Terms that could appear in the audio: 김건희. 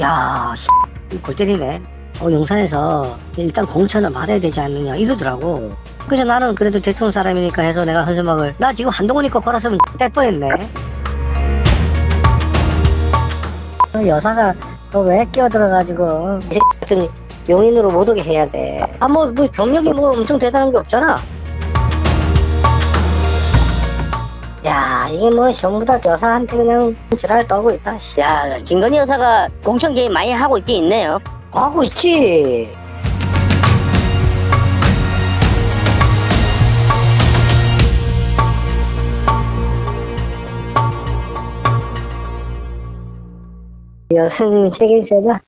야, 골때리네. 용산에서 일단 공천을 받아야 되지 않느냐 이러더라고. 그래서 나는 그래도 대통령 사람이니까 해서 내가 현수막을, 나 지금 한동훈이 거 걸었으면 뗄 뻔했네. 여사가 왜 끼어들어가지고 이 같은 용인으로 못 오게 해야 돼. 아, 뭐 경력이 뭐 엄청 대단한 게 없잖아. 야, 이게 뭐 전부 다 여사한테 그냥 지랄 떠고 있다. 야, 김건희 여사가 공천 개입 많이 하고 있긴 있네요. 하고 있지. 여사님 책임져라.